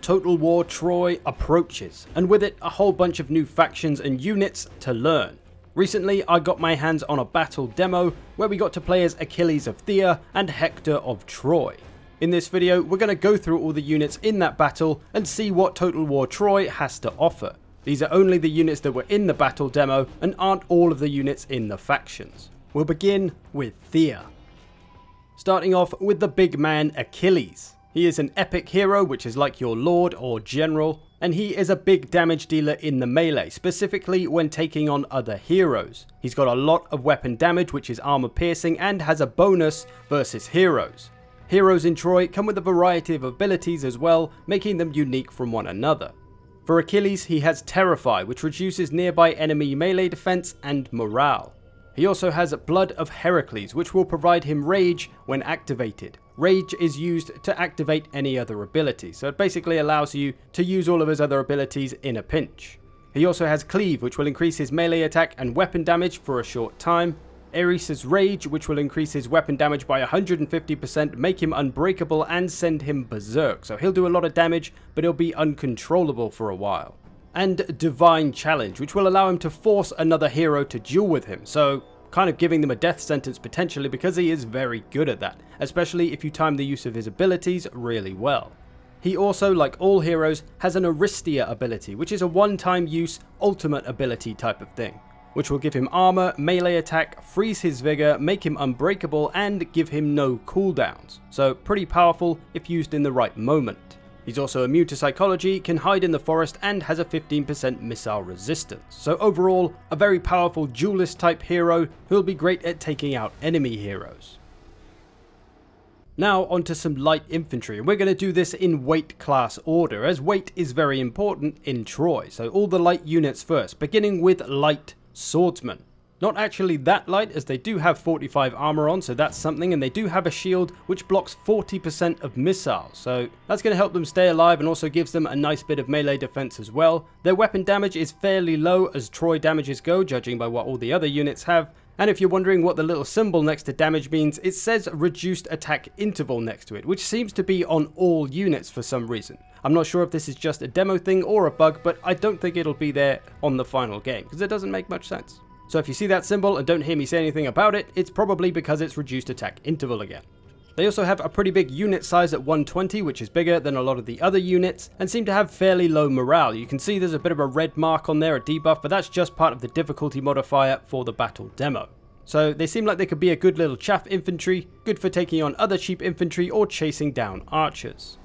Total War Troy approaches, and with it a whole bunch of new factions and units to learn. Recently I got my hands on a battle demo where we got to play as Achilles of Phthia and Hector of Troy. In this video we're going to go through all the units in that battle and see what Total War Troy has to offer. These are only the units that were in the battle demo and aren't all of the units in the factions. We'll begin with Phthia. Starting off with the big man Achilles. He is an epic hero which is like your lord or general, and he is a big damage dealer in the melee, specifically when taking on other heroes. He's got a lot of weapon damage which is armor piercing and has a bonus versus heroes. Heroes in Troy come with a variety of abilities as well, making them unique from one another. For Achilles he has Terrify, which reduces nearby enemy melee defense and morale. He also has Blood of Heracles, which will provide him rage when activated. Rage is used to activate any other ability, so it basically allows you to use all of his other abilities in a pinch. He also has Cleave, which will increase his melee attack and weapon damage for a short time. Ares' Rage, which will increase his weapon damage by 150%, make him unbreakable and send him berserk, so he'll do a lot of damage but he'll be uncontrollable for a while. And Divine Challenge, which will allow him to force another hero to duel with him, so kind of giving them a death sentence potentially, because he is very good at that, especially if you time the use of his abilities really well. He also, like all heroes, has an Aristia ability, which is a one-time use ultimate ability type of thing, which will give him armor, melee attack, freeze his vigor, make him unbreakable and give him no cooldowns, so pretty powerful if used in the right moment. He's also immune to psychology, can hide in the forest and has a 15% missile resistance, so overall a very powerful duelist type hero who'll be great at taking out enemy heroes. Now onto some light infantry, and we're going to do this in weight class order as weight is very important in Troy, so all the light units first, beginning with light swordsmen. Not actually that light, as they do have 45 armor on, so that's something, and they do have a shield which blocks 40% of missiles, so that's going to help them stay alive and also gives them a nice bit of melee defense as well. Their weapon damage is fairly low as Troy damages go, judging by what all the other units have, and if you're wondering what the little symbol next to damage means, it says reduced attack interval next to it, which seems to be on all units for some reason. I'm not sure if this is just a demo thing or a bug, but I don't think it'll be there on the final game, because it doesn't make much sense. So if you see that symbol and don't hear me say anything about it, it's probably because it's reduced attack interval again. They also have a pretty big unit size at 120, which is bigger than a lot of the other units, and seem to have fairly low morale. You can see there's a bit of a red mark on there, a debuff, but that's just part of the difficulty modifier for the battle demo. So they seem like they could be a good little chaff infantry, good for taking on other cheap infantry or chasing down archers.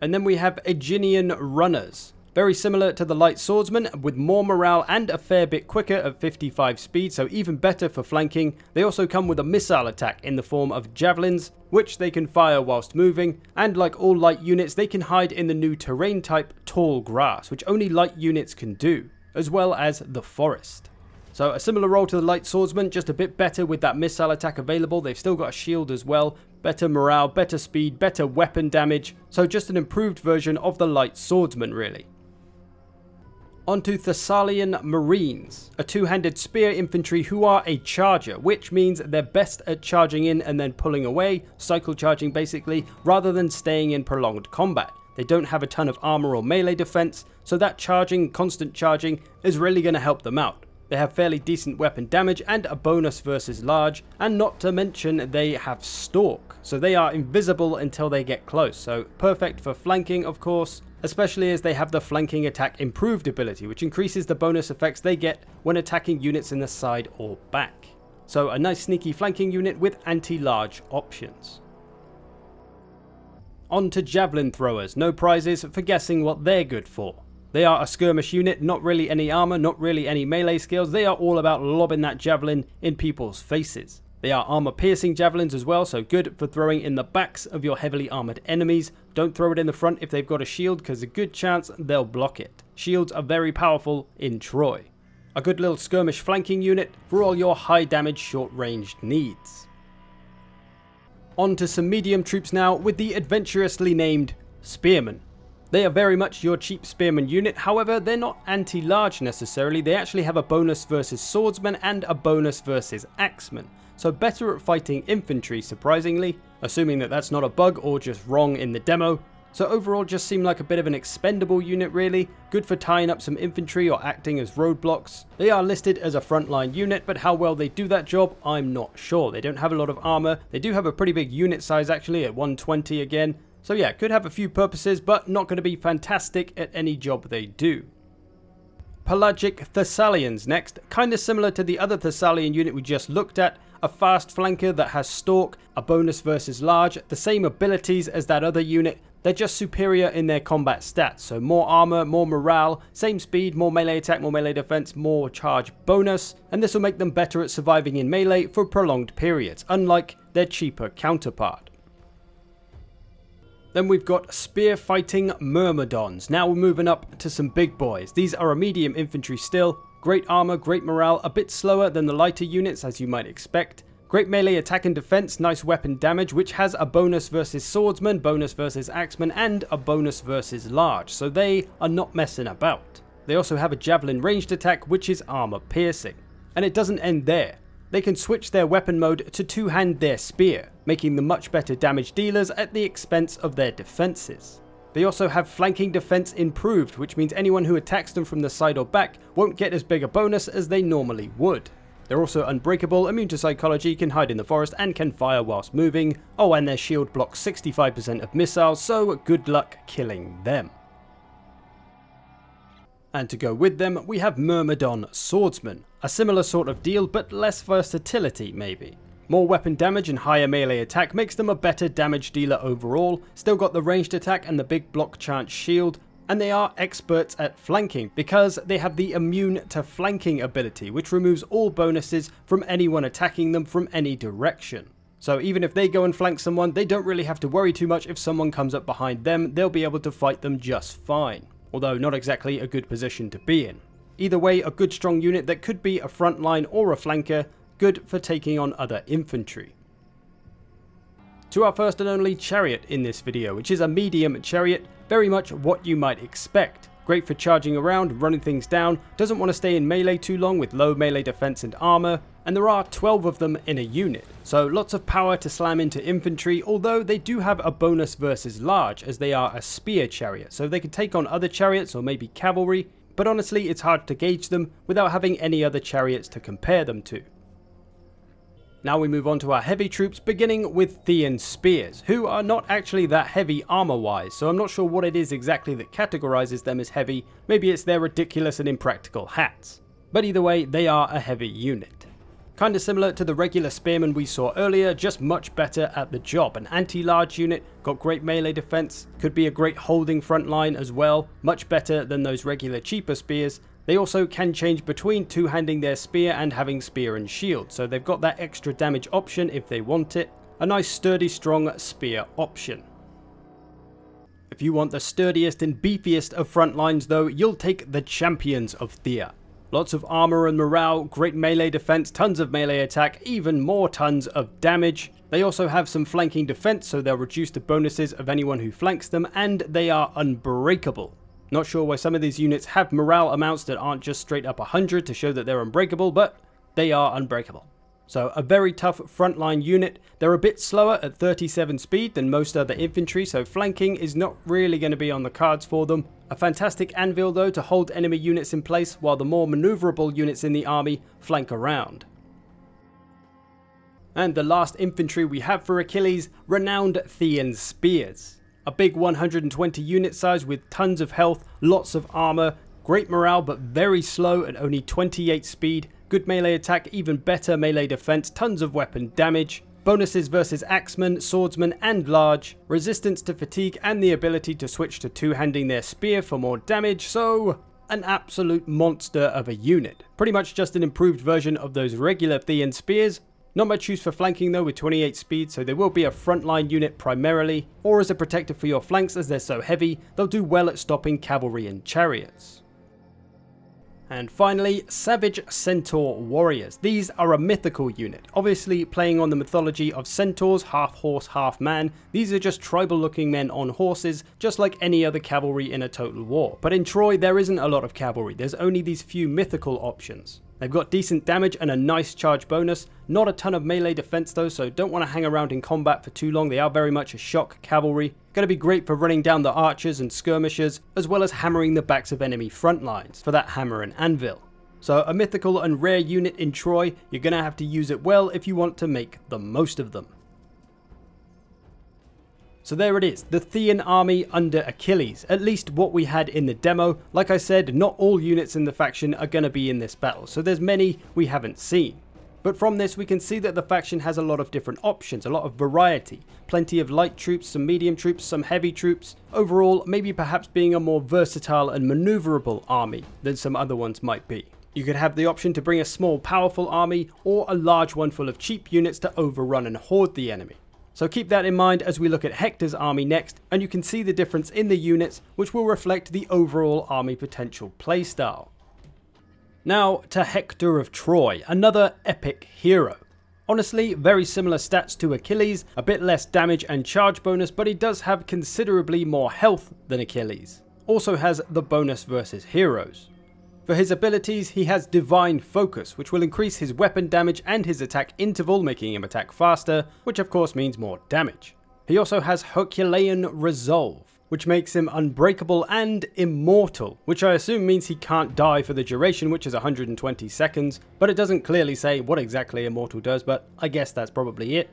And then we have Aeginian Runners. Very similar to the light swordsman, with more morale and a fair bit quicker at 55 speed, so even better for flanking. They also come with a missile attack in the form of javelins, which they can fire whilst moving, and like all light units they can hide in the new terrain type tall grass, which only light units can do, as well as the forest. So a similar role to the light swordsman, just a bit better with that missile attack available. They've still got a shield as well, better morale, better speed, better weapon damage, so just an improved version of the light swordsman really. On to Thessalian Marines, a two-handed spear infantry who are a charger, which means they're best at charging in and then pulling away, cycle charging basically, rather than staying in prolonged combat. They don't have a ton of armor or melee defense, so that charging, constant charging, is really going to help them out. They have fairly decent weapon damage and a bonus versus large, and not to mention they have stalk, so they are invisible until they get close, so perfect for flanking of course, especially as they have the flanking attack improved ability, which increases the bonus effects they get when attacking units in the side or back. So a nice sneaky flanking unit with anti-large options. On to javelin throwers, no prizes for guessing what they're good for. They are a skirmish unit, not really any armor, not really any melee skills, they are all about lobbing that javelin in people's faces. They are armor piercing javelins as well, so good for throwing in the backs of your heavily armored enemies. Don't throw it in the front if they've got a shield, because a good chance they'll block it. Shields are very powerful in Troy. A good little skirmish flanking unit for all your high damage short range needs. On to some medium troops now with the adventurously named Spearmen. They are very much your cheap spearman unit, however they're not anti-large necessarily, they actually have a bonus versus swordsman and a bonus versus axeman, so better at fighting infantry surprisingly, assuming that that's not a bug or just wrong in the demo, So overall just seemed like a bit of an expendable unit really, good for tying up some infantry or acting as roadblocks. They are listed as a frontline unit, but how well they do that job I'm not sure. They don't have a lot of armor, they do have a pretty big unit size actually at 120 again. So yeah, could have a few purposes, but not going to be fantastic at any job they do. Pelagic Thessalians next, kinda similar to the other Thessalian unit we just looked at, a fast flanker that has stalk, a bonus versus large, the same abilities as that other unit, they're just superior in their combat stats, so more armor, more morale, same speed, more melee attack, more melee defense, more charge bonus, and this will make them better at surviving in melee for prolonged periods, unlike their cheaper counterpart. Then we've got Spear Fighting Myrmidons. Now we're moving up to some big boys. These are a medium infantry still. Great armor, great morale, a bit slower than the lighter units as you might expect. Great melee attack and defense, nice weapon damage, which has a bonus versus swordsman, bonus versus axeman, and a bonus versus large. So they are not messing about. They also have a javelin ranged attack, which is armor piercing. And it doesn't end there. They can switch their weapon mode to two-hand their spear, making them much better damage dealers at the expense of their defenses. They also have flanking defense improved, which means anyone who attacks them from the side or back won't get as big a bonus as they normally would. They're also unbreakable, immune to psychology, can hide in the forest, and can fire whilst moving. Oh, and their shield blocks 65% of missiles, so good luck killing them. And to go with them, we have Myrmidon Swordsman. A similar sort of deal, but less versatility maybe. More weapon damage and higher melee attack makes them a better damage dealer overall, still got the ranged attack and the big block chance shield, and they are experts at flanking because they have the immune to flanking ability, which removes all bonuses from anyone attacking them from any direction. So even if they go and flank someone, they don't really have to worry too much. If someone comes up behind them, they'll be able to fight them just fine. Although not exactly a good position to be in. Either way, a good strong unit that could be a frontline or a flanker, good for taking on other infantry. To our first and only chariot in this video, which is a medium chariot, very much what you might expect. Great for charging around, running things down, doesn't want to stay in melee too long with low melee defense and armor, and there are 12 of them in a unit, so lots of power to slam into infantry, although they do have a bonus versus large as they are a spear chariot, so they can take on other chariots or maybe cavalry, but honestly it's hard to gauge them without having any other chariots to compare them to. Now we move on to our heavy troops, beginning with Thean Spears, who are not actually that heavy armor-wise, so I'm not sure what it is exactly that categorizes them as heavy. Maybe it's their ridiculous and impractical hats. But either way, they are a heavy unit. Kinda similar to the regular spearmen we saw earlier, just much better at the job. An anti-large unit, got great melee defense, could be a great holding front line as well, much better than those regular cheaper spears. They also can change between two-handing their spear and having spear and shield, so they've got that extra damage option if they want it. A nice sturdy strong spear option. If you want the sturdiest and beefiest of front lines though, you'll take the Champions of Phthia. Lots of armor and morale, great melee defense, tons of melee attack, even more tons of damage. They also have some flanking defense, so they'll reduce the bonuses of anyone who flanks them, and they are unbreakable. Not sure why some of these units have morale amounts that aren't just straight up 100 to show that they're unbreakable, but they are unbreakable. So a very tough frontline unit. They're a bit slower at 37 speed than most other infantry, so flanking is not really going to be on the cards for them. A fantastic anvil though to hold enemy units in place while the more maneuverable units in the army flank around. And the last infantry we have for Achilles, Renowned Thean Spears. A big 120 unit size with tons of health, lots of armor, great morale but very slow at only 28 speed, good melee attack, even better melee defense, tons of weapon damage, bonuses versus axeman, swordsman and large, resistance to fatigue and the ability to switch to two-handing their spear for more damage, so an absolute monster of a unit. Pretty much just an improved version of those regular Thean spears. Not much use for flanking though with 28 speed, so they will be a frontline unit primarily, or as a protector for your flanks as they're so heavy, they'll do well at stopping cavalry and chariots. And finally, Savage Centaur Warriors. These are a mythical unit, obviously playing on the mythology of centaurs, half horse, half man. These are just tribal looking men on horses, just like any other cavalry in a total war. But in Troy, there isn't a lot of cavalry, there's only these few mythical options. They've got decent damage and a nice charge bonus, not a ton of melee defense though, so don't want to hang around in combat for too long. They are very much a shock cavalry, Going to be great for running down the archers and skirmishers, as well as hammering the backs of enemy front lines for that hammer and anvil. So a mythical and rare unit in Troy, you're going to have to use it well if you want to make the most of them. So there it is, the Thean army under Achilles, at least what we had in the demo. Like I said, not all units in the faction are going to be in this battle, so there's many we haven't seen. But from this we can see that the faction has a lot of different options, a lot of variety, plenty of light troops, some medium troops, some heavy troops, overall maybe perhaps being a more versatile and maneuverable army than some other ones might be. You could have the option to bring a small powerful army or a large one full of cheap units to overrun and hoard the enemy. So keep that in mind as we look at Hector's army next, and you can see the difference in the units which will reflect the overall army potential playstyle. Now to Hector of Troy, another epic hero. Honestly, very similar stats to Achilles, a bit less damage and charge bonus, but he does have considerably more health than Achilles. Also has the bonus versus heroes. For his abilities, he has Divine Focus, which will increase his weapon damage and his attack interval, making him attack faster, which of course means more damage. He also has Herculean Resolve, which makes him unbreakable and immortal, which I assume means he can't die for the duration, which is 120 seconds, but it doesn't clearly say what exactly immortal does, but I guess that's probably it.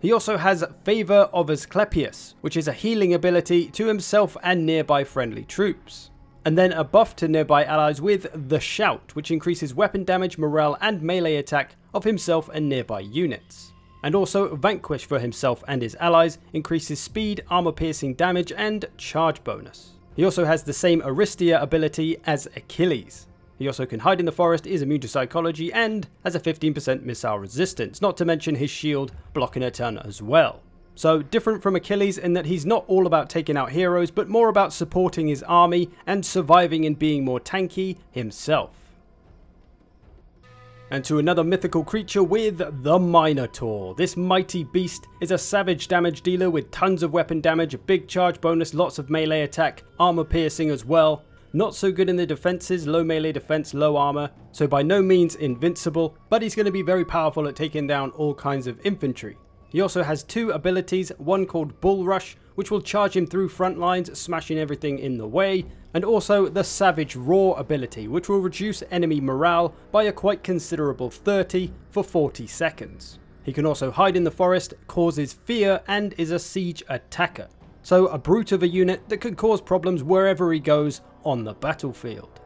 He also has Favor of Asclepius, which is a healing ability to himself and nearby friendly troops. And then a buff to nearby allies with The Shout, which increases weapon damage, morale and melee attack of himself and nearby units. And also Vanquish for himself and his allies, increases speed, armor piercing damage and charge bonus. He also has the same Aristia ability as Achilles. He also can hide in the forest, is immune to psychology and has a 15% missile resistance, not to mention his shield blocking a ton as well. So different from Achilles in that he's not all about taking out heroes, but more about supporting his army and surviving and being more tanky himself. And to another mythical creature with the Minotaur. This mighty beast is a savage damage dealer with tons of weapon damage, a big charge bonus, lots of melee attack, armor piercing as well. Not so good in the defenses, low melee defense, low armor, so by no means invincible, but he's going to be very powerful at taking down all kinds of infantry. He also has two abilities, one called Bull Rush, which will charge him through front lines, smashing everything in the way, and also the Savage Roar ability, which will reduce enemy morale by a quite considerable 30 for 40 seconds. He can also hide in the forest, causes fear, and is a siege attacker. So a brute of a unit that could cause problems wherever he goes on the battlefield.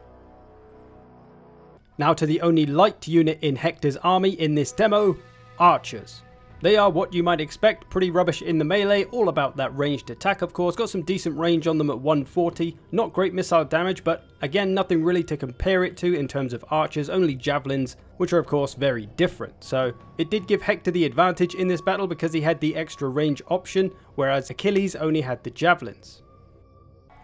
Now to the only light unit in Hector's army in this demo, archers. They are what you might expect, pretty rubbish in the melee, all about that ranged attack of course, got some decent range on them at 140, not great missile damage, but again nothing really to compare it to in terms of archers, only javelins, which are of course very different. So it did give Hector the advantage in this battle because he had the extra range option, whereas Achilles only had the javelins.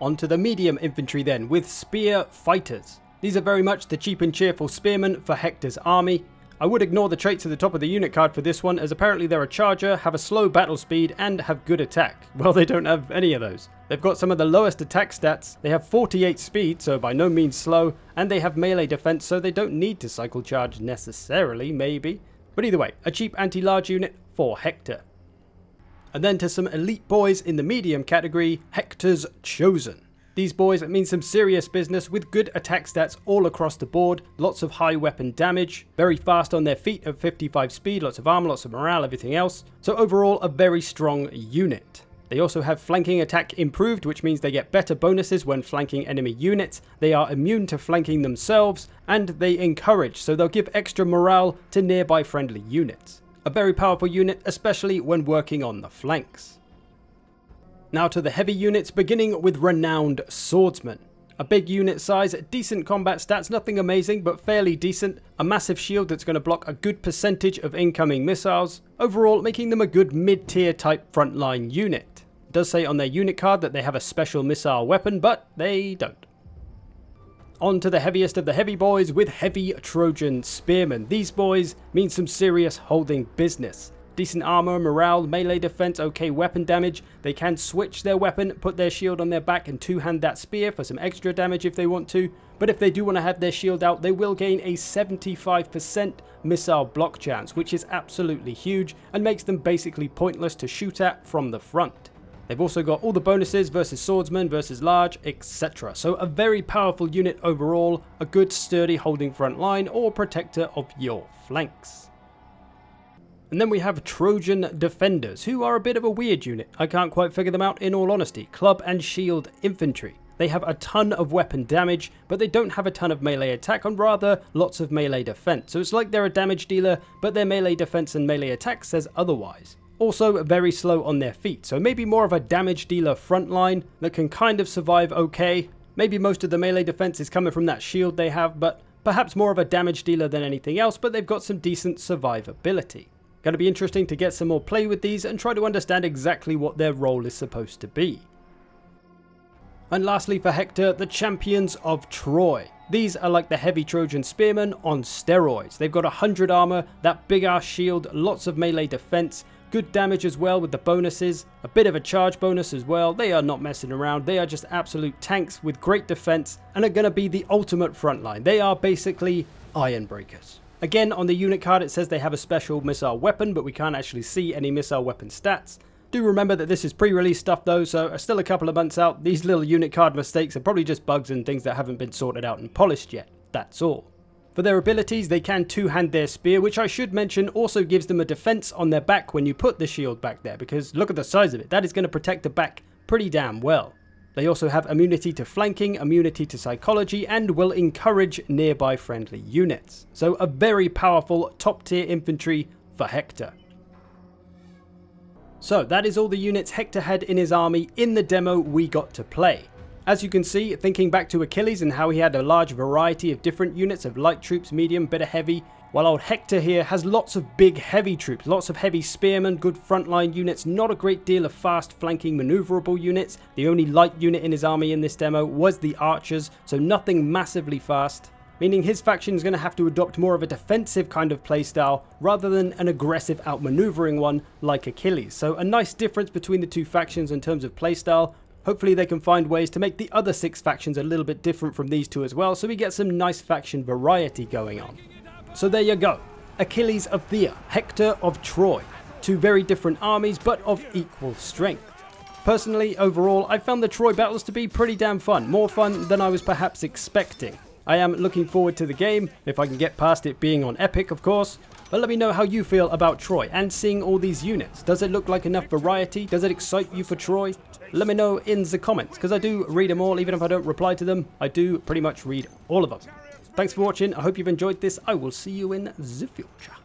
On to the medium infantry then, with spear fighters. These are very much the cheap and cheerful spearmen for Hector's army. I would ignore the traits at the top of the unit card for this one, as apparently they're a charger, have a slow battle speed and have good attack. Well, they don't have any of those. They've got some of the lowest attack stats, they have 48 speed, so by no means slow, and they have melee defense, so they don't need to cycle charge necessarily, maybe. But either way, a cheap anti-large unit for Hector. And then to some elite boys in the medium category, Hector's Chosen. These boys mean some serious business with good attack stats all across the board, lots of high weapon damage, very fast on their feet at 55 speed, lots of armor, lots of morale, everything else. So overall a very strong unit. They also have flanking attack improved, which means they get better bonuses when flanking enemy units. They are immune to flanking themselves and they encourage, so they'll give extra morale to nearby friendly units. A very powerful unit, especially when working on the flanks. Now to the heavy units, beginning with Renowned Swordsmen. A big unit size, decent combat stats, nothing amazing but fairly decent, a massive shield that's going to block a good percentage of incoming missiles, overall making them a good mid-tier type frontline unit. It does say on their unit card that they have a special missile weapon, but they don't. On to the heaviest of the heavy boys with Heavy Trojan Spearmen. These boys mean some serious holding business. Decent armor, morale, melee defense, okay weapon damage. They can switch their weapon, put their shield on their back and two-hand that spear for some extra damage if they want to. But if they do want to have their shield out, they will gain a 75% missile block chance, which is absolutely huge and makes them basically pointless to shoot at from the front. They've also got all the bonuses versus swordsmen, versus large, etc. So a very powerful unit overall, a good sturdy holding front line or protector of your flanks. And then we have Trojan Defenders, who are a bit of a weird unit. I can't quite figure them out in all honesty. Club and shield infantry. They have a ton of weapon damage, but they don't have a ton of melee attack, and rather lots of melee defense. So it's like they're a damage dealer, but their melee defense and melee attack says otherwise. Also very slow on their feet, so maybe more of a damage dealer frontline that can kind of survive okay. Maybe most of the melee defense is coming from that shield they have, but perhaps more of a damage dealer than anything else, but they've got some decent survivability. Going to be interesting to get some more play with these and try to understand exactly what their role is supposed to be. And lastly for Hector, the Champions of Troy. These are like the Heavy Trojan Spearmen on steroids. They've got 100 armor, that big ass shield, lots of melee defense, good damage as well with the bonuses, a bit of a charge bonus as well. They are not messing around, they are just absolute tanks with great defense and are going to be the ultimate frontline. They are basically iron breakers. Again, on the unit card it says they have a special missile weapon, but we can't actually see any missile weapon stats. Do remember that this is pre-release stuff though, so still a couple of months out. These little unit card mistakes are probably just bugs and things that haven't been sorted out and polished yet, that's all. For their abilities, they can two-hand their spear, which I should mention also gives them a defense on their back when you put the shield back there, because look at the size of it, that is going to protect the back pretty damn well. They also have immunity to flanking, immunity to psychology, and will encourage nearby friendly units. So a very powerful top-tier infantry for Hector. So that is all the units Hector had in his army in the demo we got to play. As you can see, thinking back to Achilles and how he had a large variety of different units of light troops, medium, bit of heavy, while old Hector here has lots of big heavy troops, lots of heavy spearmen, good frontline units, not a great deal of fast flanking maneuverable units. The only light unit in his army in this demo was the archers, so nothing massively fast, meaning his faction is going to have to adopt more of a defensive kind of playstyle rather than an aggressive outmaneuvering one like Achilles. So a nice difference between the two factions in terms of playstyle. Hopefully they can find ways to make the other six factions a little bit different from these two as well, so we get some nice faction variety going on. So there you go, Achilles of Phthia, Hector of Troy, two very different armies but of equal strength. Personally, overall, I found the Troy battles to be pretty damn fun, more fun than I was perhaps expecting. I am looking forward to the game, if I can get past it being on Epic of course, but let me know how you feel about Troy and seeing all these units. Does it look like enough variety? Does it excite you for Troy? Let me know in the comments, because I do read them all, even if I don't reply to them, I do pretty much read all of them. Thanks for watching, I hope you've enjoyed this, I will see you in the future.